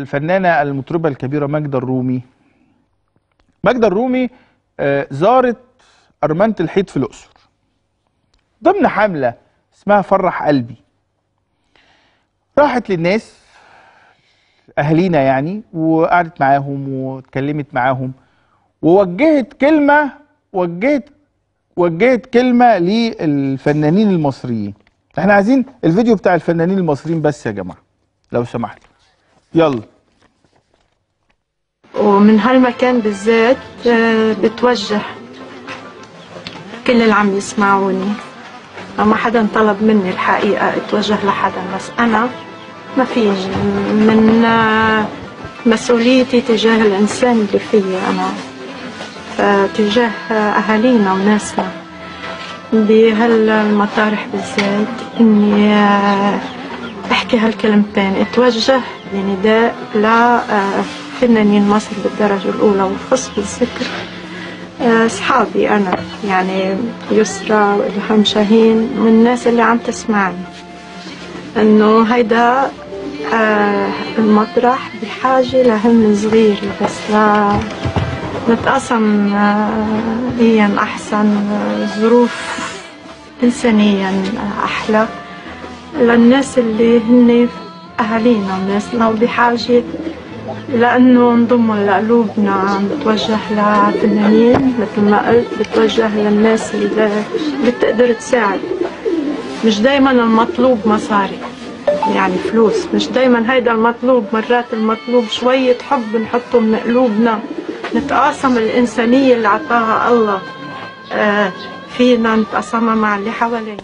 الفنانة المطربة الكبيرة ماجدة الرومي زارت أرمنت الحيط في الأقصر ضمن حملة اسمها فرح قلبي. راحت للناس أهالينا يعني، وقعدت معاهم واتكلمت معاهم ووجهت كلمة للفنانين المصريين. احنا عايزين الفيديو بتاع الفنانين المصريين بس يا جماعة لو سمحتوا، يلا. ومن هالمكان بالذات بتوجه كل اللي عم يسمعوني، ما حدا طلب مني الحقيقة اتوجه لحدا، بس أنا ما فيني من مسؤوليتي تجاه الإنسان اللي فيي أنا، فتجاه أهالينا وناسنا بهالمطارح بالذات، إني أحكي هالكلمتين، اتوجه بنداء لفنانين مصر بالدرجة الأولى، وخص بالذكر أصحابي أنا، يعني يسرا والهام شاهين من الناس اللي عم تسمعني، إنه هيدا المطرح بحاجة لهم صغير، بس نتقسم ليا أحسن ظروف إنسانيا أحلى للناس اللي هن أهالينا وناسنا وبحاجة لأنه انضموا لقلوبنا. بتوجه لفنانين مثل ما قلت، بتوجه للناس اللي بتقدر تساعد، مش دايما المطلوب مصاري يعني فلوس، مش دايما هيدا المطلوب، مرات المطلوب شوية حب نحطه من قلوبنا، نتقاسم الإنسانية اللي عطاها الله فينا نتقاسمها مع اللي حوالينا.